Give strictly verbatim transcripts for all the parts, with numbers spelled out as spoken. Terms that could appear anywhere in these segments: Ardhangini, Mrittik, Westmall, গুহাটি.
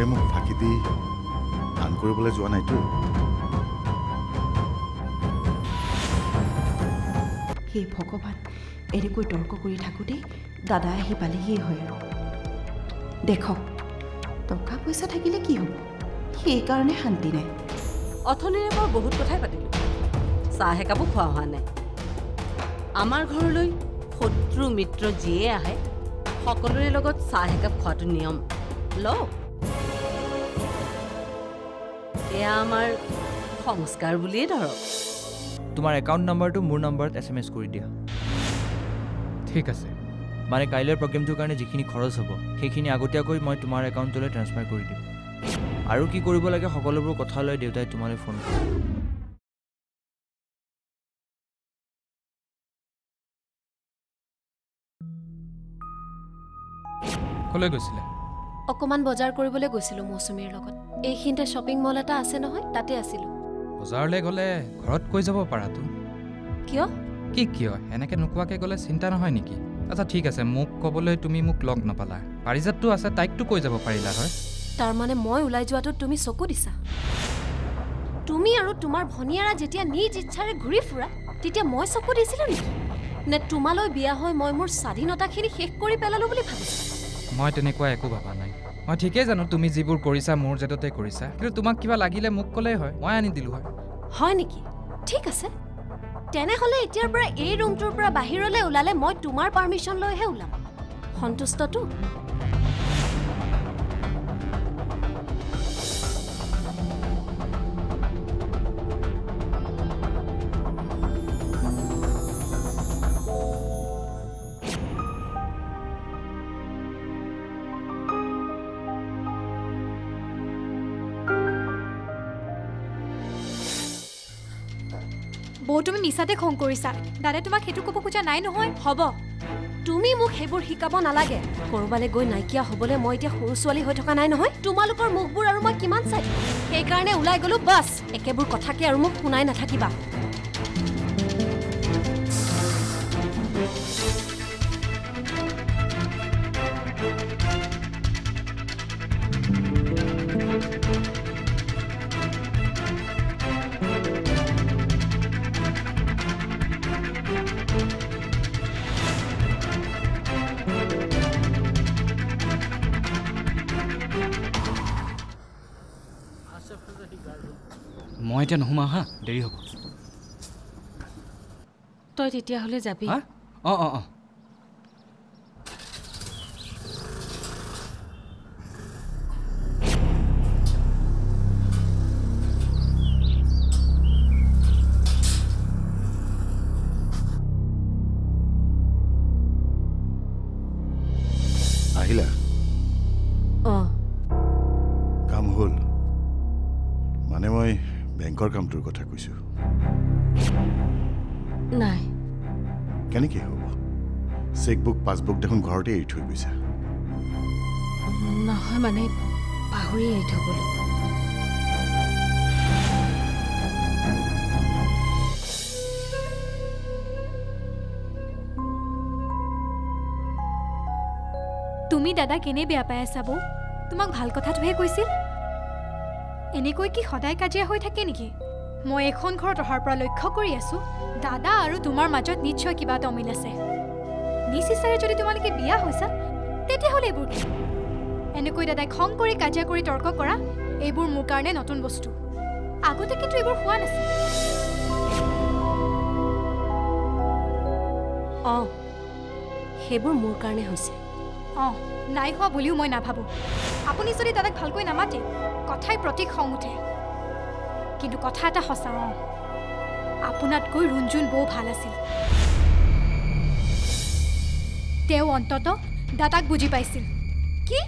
তাৰে মুখ ফাঁকি দি গান কৰিবলৈ যোৱা নাইতো হে ভগবান এৰে কই তৰ্ক কৰি থাকুতে দাদা আহি পালেহি হয় দেখো টকা পয়সা থাকিলে কি হ'ব সেই কাৰণে শান্তি নাই অথনিৰে মই বহুত কথা পাতিলো চাহ একাপ খোৱা হোৱা নাই আমাৰ ঘৰলৈ শত্ৰু মিত্ৰ জিয়ে আহে সকলোৰে লগত চাহ একাপ খোৱাটো নিয়ম লো এয়া আমাৰ সংস্কাৰ বুলিয়ে ধৰক তোমাৰ অ্যাকাউন্ট নাম্বাৰটো মোৰ নাম্বাৰত এসএমএস কৰি দিয়া ঠিক আছে মানে কাইলৰ প্ৰগ্ৰামটোৰ কাৰণে যিখিনি খৰচ হ'ব সেইখিনি আগতীয়াকৈ মই তোমাৰ অ্যাকাউন্টলৈ ট্ৰান্সফাৰ কৰি দিম আৰু কি কৰিব লাগে সকলোবোৰ কথা লৈ দেউতাই তোমালৈ ফোন কৰিম কলে গৈছিলা অকমান বজাৰ কৰিবলৈ গৈছিলো মৌসুমীৰ লগত এইখিনতে shopping mall এটা আছে নহয় তাতে আছিল বজাৰলে গলে ঘৰত কই যাব পাৰা তু কিয় কি কিয় এনেকে নুকুৱাকে গলে চিন্তা নহয় নেকি আচ্ছা ঠিক আছে মোক কবলৈ তুমি মোক লগ নপালা পাৰিজাতটো আছে তাইকটো কই যাব পাৰিলা হয় তাৰ মানে মই উলাই যোৱাটো তুমি চকু দিছা তুমি আৰু তোমাৰ ভনিয়াৰা যেতিয়া নিজ ইচ্ছাৰে ঘুৰি ফুৰা তেতিয়া মই চকু দিছিলো নে তোমালৈ বিয়া হয় মই মোৰ স্বাধীনতাখিনি শেষ কৰি পেলালো বুলি ভাবিছা মই তেনেকুৱা একো ভাবা নাই মই ঠিকই জানো তুমি জিবুৰ কৰিছা মোৰ জেততে কৰিছা কিন্তু তোমাক কিবা লাগিলে মোক কলে হয় মই আনি দিলু হয় হয় নেকি ঠিক আছে তেনে হলে এতিয়াৰ পৰা এই ৰুমটোৰ পৰা বাহিৰলৈ উলালে মই তোমাৰ পাৰমিশন লৈহে উলাম সন্তুষ্ট তু তুমি মিছাতে খং কৰিছা দাদা তোমাক হেতু কব খুজা নাই নহয় হ'ব তুমি মোক হেবুৰ হিকাব নালাগে কৰবালে গৈ নাইকিয়া হ'বলে মই এতিয়া সৰু ছোৱালী হৈ থকা নাই নহয় তোমালোকৰ মুখবোৰ আৰু মই কিমান চাই সেই কাৰণে উলাই গলো বাস একেবোৰ কথাকে আৰু মোক শুনাই নাথাকিবা মই তে নহমা হা দেৰি হ'ব তই তেতিয়া হলে যাবি হা অ অ অ আহিলা অ কাম হল মানে মই बैंकर काम तुर कथा कइसु नाइ केने के हो चेकबुक पासबुक देखोन घरते एइ थइ गइसा নহয় মানে পাহৰি এ থগলো তুমি দাদা কেনে বেয়া পায় আছাবো তোমাক ভাল কথা থহে কইছিল এনে কই কি সদায় কাজিয়া হৈ থাকে নেকি মই এখন ঘৰত অহাৰ পৰা লক্ষ্য কৰি আছো দাদা আৰু তোমাৰ মাজত নিশ্চয় কিবা অমিল আছে নিশ্চয় যদি তোমালকে বিয়া হৈছা তেতে হলে এবোৰ কি এনে কই দাদা খং কৰি কাজিয়া কৰি তৰ্ক কৰা এবোৰ মোৰ কাৰণে নতুন বস্তু আগতে কিন্তু এবোৰ হোৱা নাছিল অ হেবোৰ মোৰ কাৰণে হৈছে অ নাই হোৱা বুলিও মই নাভাবো আপুনি যদি দাদাক ভালকৈ নামাতে কথাই প্রতীক খং উঠে কিন্তু কথা এটা হসা আপোনাতকৈ রঞ্জুন বউ ভাল আছিল তেও অন্তত দাদাক বুঝি পাইছিল কি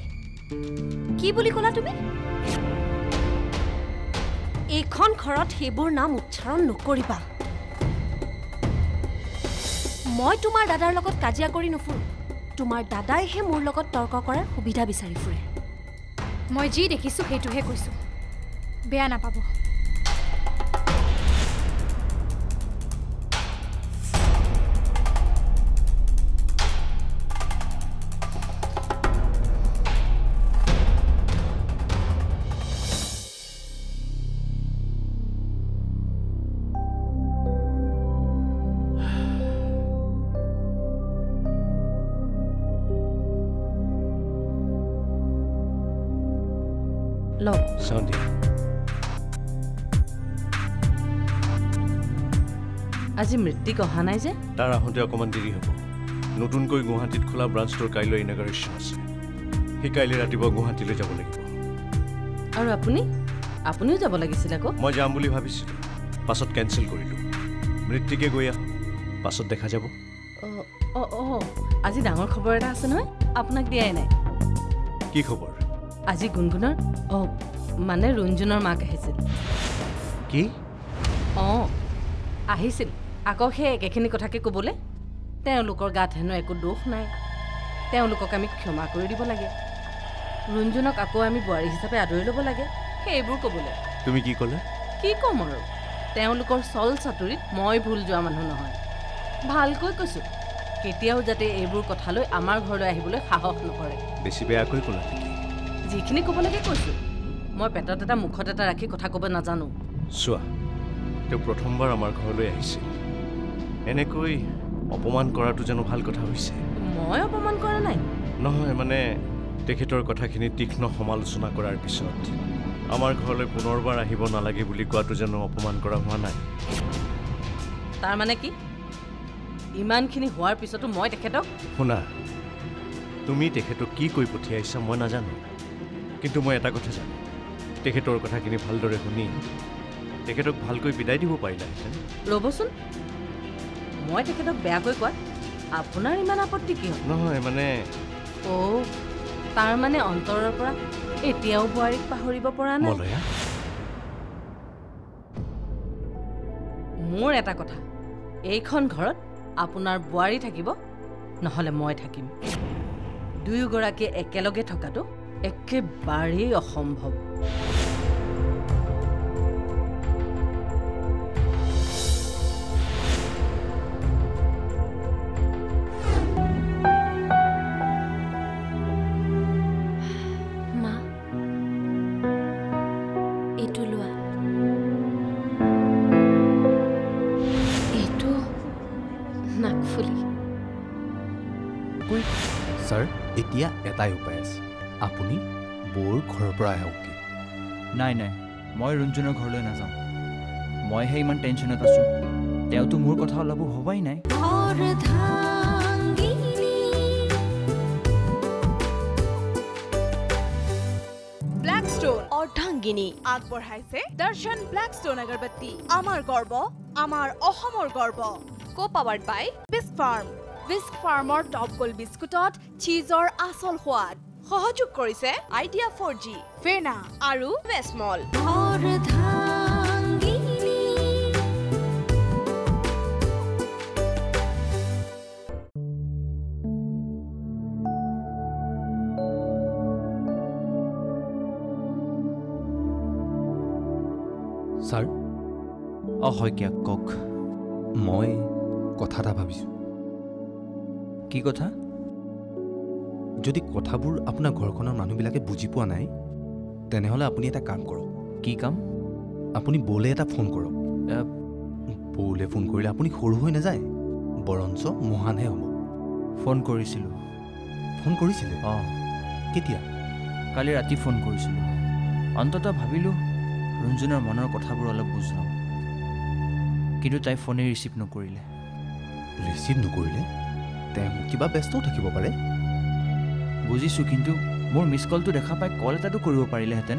কি বুলি কলা তুমি এখন ঘৰত হেবুৰ নাম উচ্চাৰণ নকৰিবা মই তোমাৰ দাদাৰ লগত কাজিয়া কৰি নুফুৰ তোমাৰ দাদাই হে মোৰ লগত তৰ্ক কৰাৰ সুবিধা বিচাৰি ফুৰে মই জি দেখিছো হেতুহে কৈছো বেয়া নাপাব low. Sound আজি মৃত্যু কহানাই যে তার আহতে অকমান দেরি হবো নতুন কই গুহাটিত খোলা ব্রাঞ্চ স্টোর কাইলৈ ইনগ্ৰেচন আছে হে কাইলৈ ৰাতিব গুহাটিলৈ যাব লাগিব আৰু আপুনি আপুনিও যাব লাগিছিল আকৌ মই যাম বুলি ভাবিছিলো পাছত কেনসেল কৰিলো মৃত্যুকে গয়া পাছত দেখা যাব অ অ আজি ডাঙৰ খবৰ এটা আছে নহয় আপোনাক দিয়াই নাই কি খবৰ আজি গুনগুনৰ অ মানে ৰঞ্জনৰ মাক আহিছিল কি অ আহিছিল আকৌ হে একেখিনি কথাকে কবলে তেওঁলোকৰ গাত হেনো একো দোষ নাই তেওঁলোকক আমি ক্ষমা কৰি দিব লাগে ৰঞ্জনক আকৌ আমি বুঢ়ী হিচাপে আদৰি লব লাগে হেইবোৰ কবলে তুমি কি কলা কি কম আৰু তেওঁলোকৰ সল চাতুৰিত মই ভুল যোৱা মানুহ নহয় ভালকৈ কৈছো কেতিয়াও যাতে এইবোৰ কথা লৈ আমাৰ ঘৰলৈ আহিবলৈ সাহস নকৰে বেছি বেয়াকৈ কলা যিখিনি কবলে কৈছো মই পেটত এটা মুখত এটা ৰাখি কথা কব নাজানো সোৱা तो प्रथम बार आमार घरলৈ আহিছিল এনেকৈ অপমান কৰাটো যেন ভাল কথা হৈছে মই অপমান কৰা নাই নহয় মানে তেখেতৰ কথাখিনি তীক্ষ্ণ সমালোচনা কৰাৰ পিছত আমাৰ ঘৰলৈ পুনৰবাৰ আহিব নালাগে বুলি কোৱাটো যেন অপমান কৰা হোৱা নাই তাৰ মানে কি ইমানখিনি হোৱাৰ পিছতো মই তেখেতক শুনা তুমি তেখেতক কি কৈ পঠিয়াইছা মই নাজানো কিন্তু মই এটা কথা জানো তেখেতৰ কথাখিনি ভালদৰে শুনি তেখেতক ভালকৈ বিদায় দিব পাৰিলা ৰবচোন মই তেখেতক বেয়াকৈ কোৱা আপোনাৰ ইমান আপত্তি কি নহয় মানে ও তাৰ মানে অন্তৰৰ পৰা এতিয়াও বুঢ়ীক পাহৰিব পৰা নাই মলয়া মোৰ এটা কথা এইখন ঘৰত আপোনাৰ বুঢ়ী থাকিব নহলে মই থাকিম দুয়োগৰাকী একেলগে থকাটো একেবাৰে অসম্ভৱ এতিয়া এটাই উপায় আছে আপুনি বৰ ঘৰৰ পৰা আহক কি নাই নাই মই ৰঞ্জনৰ ঘৰলৈ না যাম মই হে ইমান টেনচনত আছো তেওঁতো মোৰ কথা অলপ হবাই নাই অৰ্ধাংগিনী ব্ল্যাকস্টোন অৰ্ধাংগিনী আগবঢ়াইছে দৰ্শন ব্ল্যাকস্টোন আগৰবত্তি আমাৰ গৰ্ব আমাৰ অসমৰ গৰ্ব co powered by bisque farm Whisk Farmer Top Gold Biscuitot, Cheeseor Asol Huad. Hohojuk Korise, Idea four G, Vena, Aru, Westmall. Sir, ahoy kya kok? Moi kotha ta bhabisu. কি কথা যদি কথাবোৰ আপোনাৰ ঘৰখনৰ মানুহবিলাকে বুজি পোৱা নাই তেনেহলে আপুনি এটা কাম কৰক কি কাম আপুনি বলে এটা ফোন কৰক বলে ফোন কৰিলে আপুনি খৰু হৈ না যায় বৰঞ্চ মহানহে হ'ব ফোন কৰিছিল ফোন কৰিছিল অ কেতিয়া কালি ৰাতি ফোন কৰিছিল অন্তত ভাবিলো ৰঞ্জনৰ মনৰ কথাবোৰ অলপ বুজলাম কিন্তু তাই ফোনে ৰিসিভ নকৰিলে ৰিসিভ নকৰিলে কিবা ব্যস্ত থাকিব পাৰে বুজিছো কিন্তু মোৰ মিস কলটো দেখা পাই কল এটাটো কৰিব পাৰিলেহেঁতেন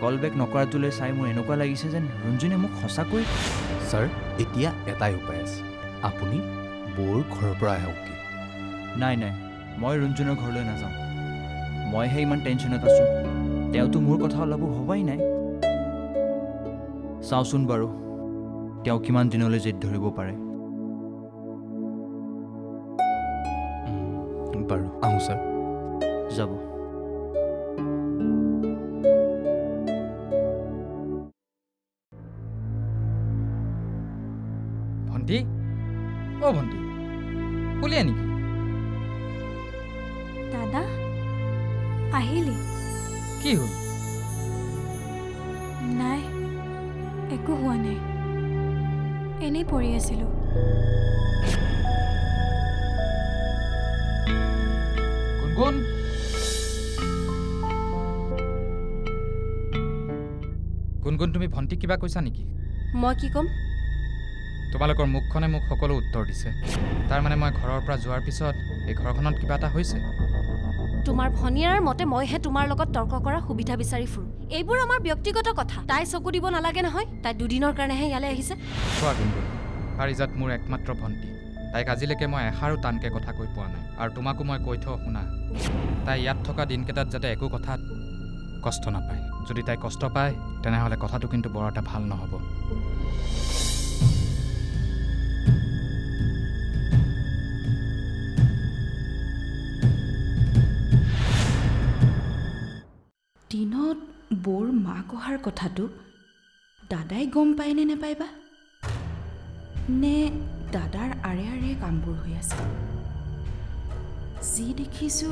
কল বেক নকৰাটোলৈ চাই মোৰ এনেকুৱা লাগিছে যেন ৰঞ্জনে মোক খসাকৈ স্যাৰ এতিয়া এটাই উপায় আছে আপুনি বৰ ঘৰৰ পৰা আহক কি নাই নাই মই ৰঞ্জনৰ ঘৰলৈ না যাম মই হে ইমান টেনচনত আছো তেওঁতো মোৰ কথা অলপ হবাই নাই চাওচোন বাৰু তেওঁ কিমান দিনলৈ জেদ ধৰিব পাৰে বাৰু আহো স্যার যাব ভন্টি ও ভন্টি বলিয়া নেকি দাদা আহিলি কি হল নাই একো হোৱা নাই এনেই পৰি আছিলো गुन गुनगुन तुम भंटी क्या कैसा निकी मैं कि कम तुम्हारे मुखने मोक सको उत्तर दिसे तार माने मैं घर जोर पिछत ये घर क्या तुमार भनियार मते मयहे तुमार लगत तर्क करा सुविधा बिचारि फुरु एबोर आमार व्यक्तिगत कथा ताई सकु दिब नालागे नहय ताई दुदिनर कारणेহে ইয়ালে আহিছে কোৱা গুনগুন আৰিজাত মোৰ একমাত্ৰ ভন্টি তাইক আজিলৈকে মই এহাৰো টানকে কথা কৈ পোৱা নাই আৰু তোমাকো মই কৈ থ শুনা তাই ইয়াত থকা দিনকেটাত যাতে একো কথা কষ্ট নাপায় যদি তাই কষ্ট পায় তেনে হলে কথাটো কিন্তু বড়টা ভাল নহব दिनोत बोर मा कहार कथा दादाई गम पाए ने नापायबा ने दादार आरे आरे कामबोर होय आसे जी देखिसु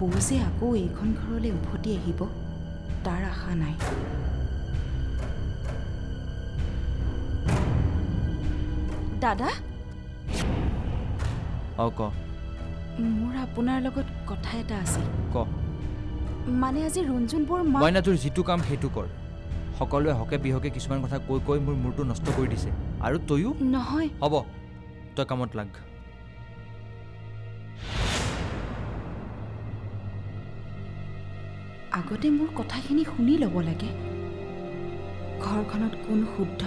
बोजे आको एखन घरले उभति आहिबो तार आशा नाई दादा ओ क मोर आपनार लगत कथा एटा आसे क माने আজি রঞ্জন বৰ মা মইনা তোৰ জিতু কাম হেতু কৰ সকলোৱে হকে বিহকে কিছুমান কথা কৈ কৈ মোৰ মুৰটো নষ্ট কৰি দিছে আৰু তয়ু নহয় হ'ব তই কামত লাগ আগতে মোৰ কথাখিনি শুনি লব লাগে ঘৰখনত কোন শুদ্ধ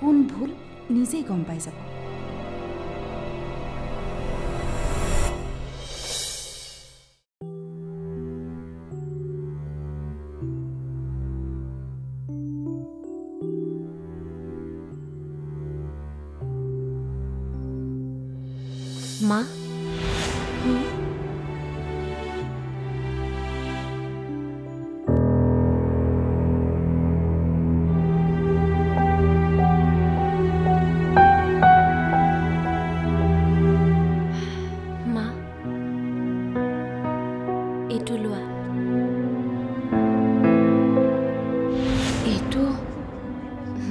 কোন ভুল নিজে গম পাই যাব मा एटु लुआ एटु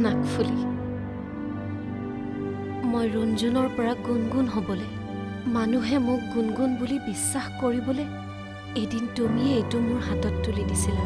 नाकफुली मैं रंजुनर परा गुनगुन हबले मानुहे मोक गुनगुन बुली विश्वास करिबले एदिन तुमी एटु मोर हातत तुली दिसिला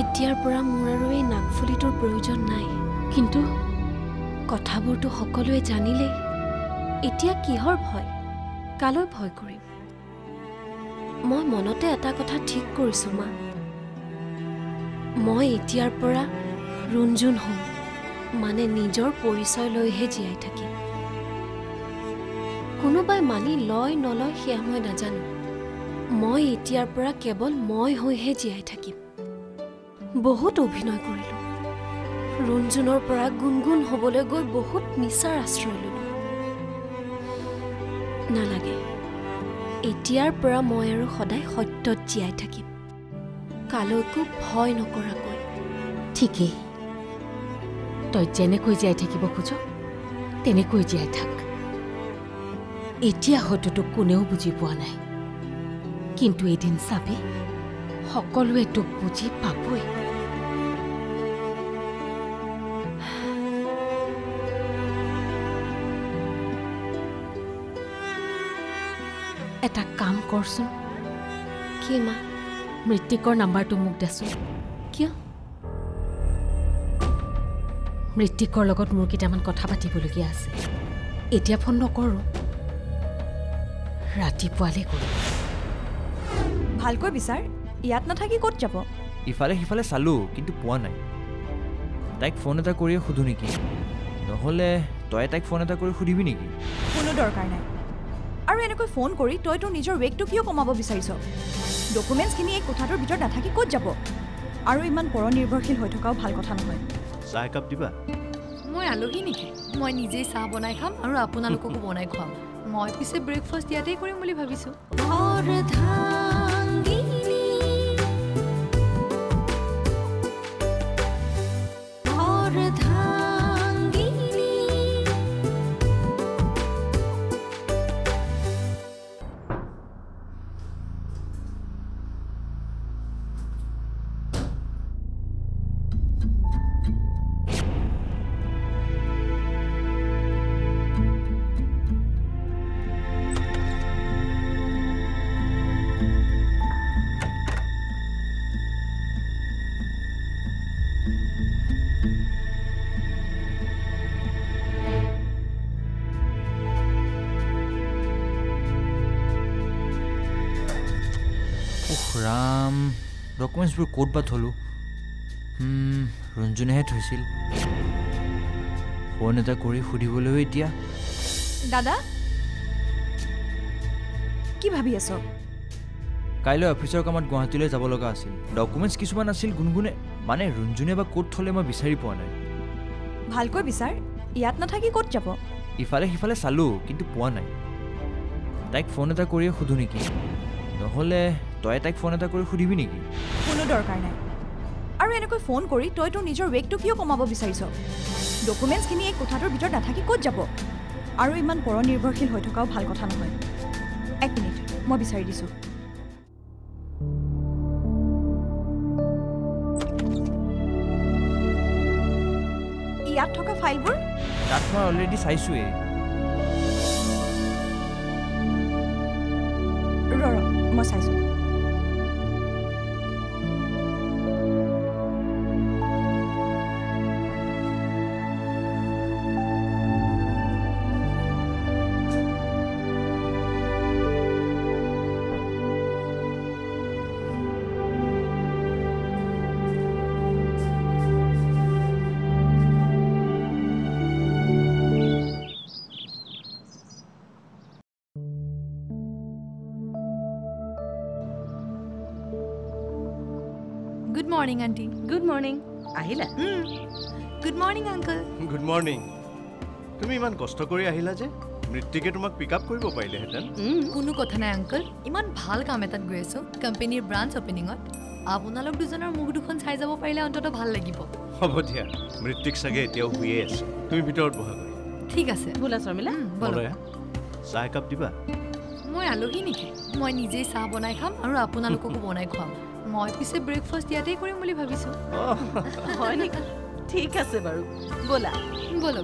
एतियार मोर नाकफुलिटोर प्रयोजन नाई किन्तु कथाबोर तो सकलोए जानिले एतिया किहर भय कालो भय करिम मैं मनते एटा कथा ठीक करिसु मा मैं एतियार परा रंजुन होम माने निजर परिचय लयहे जियाई थाकिम कोनोबाय मानि लय नलय सेया मैं नाजानु मैं एतियार परा केवल मैं होइहे जियाई थाकिम बहुत अभिनय करिलो रंजुनर परा गुनगुन हबले गई बहुत मिसार आश्रय ललो नालागे एतियार परा मैं आरो सदाय सत्यत जियाई थाकिम कालोको भय नकराकै ठीके तय जेनेकै जियाई थाकिब खोज तेनेकै जियाई थाक एतिया हटोटो कोनेउ बुझि पोआ नाइ किन्तु एदिन साबे সকলোৱে তোক বুজি পাবই এটা কাম কৰচোন কি মা মৃত্তিকৰ নাম্বাৰটো মোক দেচোন কিয় মৃত্তিকৰ লগত মোৰ কিটামান কথা পাতিবলগীয়া আছে এতিয়া ফোন নকৰো ৰাতি পুৱালে কৰো ভালকৈ বিচাৰ ইয়াত নাথাকি কত যাব ইফালে হিফালে চালু কিন্তু পোৱা নাই তাইক ফোন এটা কৰি খুধু নেকি নহলে তই তাইক ফোন এটা কৰি খুধিবি নেকি কোনো দৰকাৰ নাই আৰু এনেকৈ ফোন কৰি তই তো নিজৰ ৱেকটো কিয় কমাব বিচাৰিছ ডকুমেন্টস কিনি এই কোঠাটোৰ ভিতৰত নাথাকি কত যাব আৰু ইমান পৰ নিৰ্ভৰশীল হৈ থকাও ভাল কথা নহয় চাহ কাপ দিবা মই আলহী নেকি মই নিজে চাহ বনাই খাম আৰু আপোনালোকক বনাই খুৱাম মই পিছে ব্ৰেকফাষ্ট ইয়াতেই কৰিম বুলি ভাবিছো অৰ্ধাংগিনী राम डॉक्यूमेंट्स भी कोड बात होलू हम रंजुने है थोसिल फोन एटा कोरी फुडी बोले हो इतिया दादा की भाभी आसो काइलो ऑफिसर कामत गुवाहाटीले जाबो लगा आसिल डॉक्यूमेंट्स किछुमान आसिल गुनगुने माने रंजुने बा कोड थले म बिसारी पवा नाय भालको बिसार यात ना थाकी कोड जाबो इफाले हिफाले सालू किंतु पवा नाय ताइक फोन एटा कोरी खुदु नेकी নহলে तय ताइक फोन एटा कोरी खुदिबि नेकी कोनो दरकार नाय आरो एनकै फोन करी तय तो निजर वेक तो कियो कमाबो बिसारिसो डॉक्यूमेंट्स किनि एक कोठार भितर ना थाकी कोड जाबो आरो इमान पर निर्भरशील होय थकाव ভাল কথা নহয় एक मिनिट म बिसारि दिसु यात थका फाइल बुर यात म ऑलरेडी साइसु ए र र म साइसु Good morning, auntie. Good morning. Ahila. Hmm. Good morning, uncle. Good morning. Tumi iman kosto kori ahila je. Mrittike tumak pick up koribo paile hetan. Hmm. Kono kotha nai uncle. Iman bhal kaam etat goiso. Company branch opening ot. Apunalok dujoner mug dukhon sai jabo paile ontoto bhal lagibo. Hobo dia. Mrittik sage etia huye ase. Tumi bitor boha kori. Thik ase. Bola Sharmila. Bolo. Chai cup diba. Moi alohi niki. Moi nije cha banai kham aru apunalokok banai kham. মই পিছে breakfast ইয়াতে কৰিম বুলি ভাবিছো হয় নেকি ঠিক আছে বাৰু বলা বলো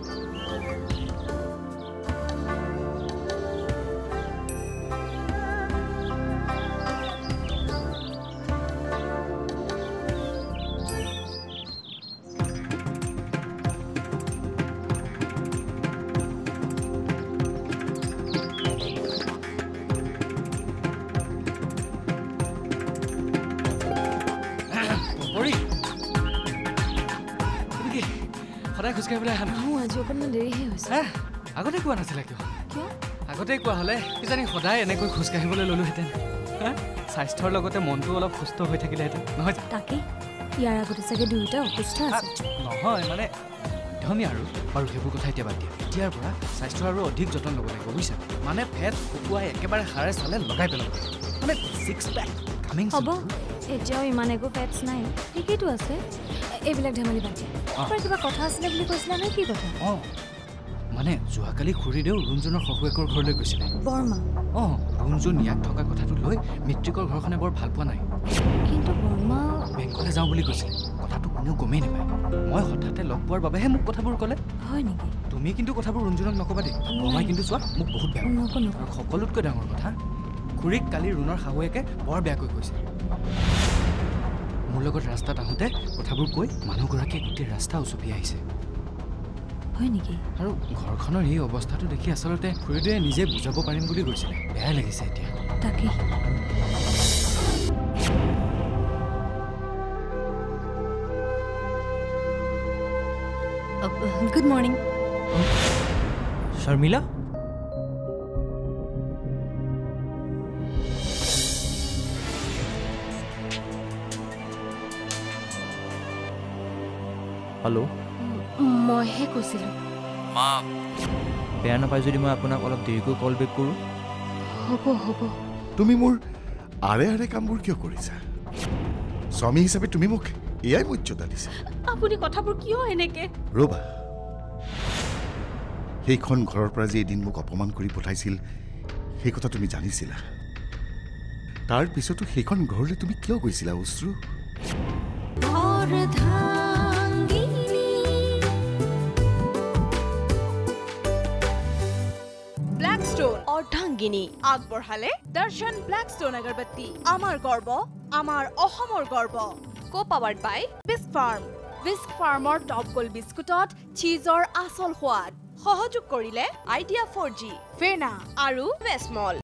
हाँ आगते क्या ना क्यों आगते क्या हमें किजानी सदा एनेको खोजकाबले ललोहेन हाँ स्वास्थ्यर मन तो अलग सुस्थ हो तक यार आगते सके दुटा असुस्थ मानने मध्यमी और बार कथा इतना बद दिया स्वास्थ्य और अधिक जतन लो लगे बुझा मानने फेट फुकुआ एक बारे हारे साले लगे पेल मैं सिक्स पैक कमिंग एटाओ इमान एको पेट्स ना ठीक तो आबाद धेमाली बद क्या कथा आने कैसा ना कि कथा माने जुआकाली खुरीदेव रुंजुन शहुएकर घर ले गए बर्मा अ रुंजुन याक थका कथा लै मित्रिकर घर बर भल पा ना कि बर्मा बेंगल जाऊँ कैसे कथा क्यों गमे ना मैं हठाते लग पारे मोक कथबूर कले तुम कि कथबूर रुंजुनक नकबा दे बर्मा कितना चुआ मोक बहुत बेहतर सकोतक डांगर कथा खुरीक कल रुणर शाहुएके बर बेको मोर रास्ता आहते कथबूर कई मानुगराके गोटे रास्ता उचपी और घर ये अवस्था तो देखी आसलते खुरीदे निजे बुझा पारिम बुली गई बेया लगिसे गुड मॉर्निंग शर्मिला हेलो महे कसिल मा बेया नपाय जदि म आपना अलप देरिको कॉल बैक करू हबो हबो तुमी मोर आरे आरे कामबुर कियो करिसा स्वामी हिसाबे तुमी मुख एयाय मुच्छता दिस आपुनी कथापुर कियो एनेके रोबा हेखन घरर पर जे दिन मुख अपमान करि पठाइसिल हे कथा तुमी जानिसिला तार पिसो तो हेखन घरले तुमी कियो गइसिला उसरु और धा अर्धांगिनी आगबढ़ाले दर्शन ब्लैकस्टोन अगरबत्ती आमार गर्व आमार अहोमर गर्व co powered by Whisk Farm Whisk Farmer top गोल बिस्कुटत चीजर आसल स्वाद सहयोग करिले आइडिया फोर जी फेना आरु वेस्मॉल।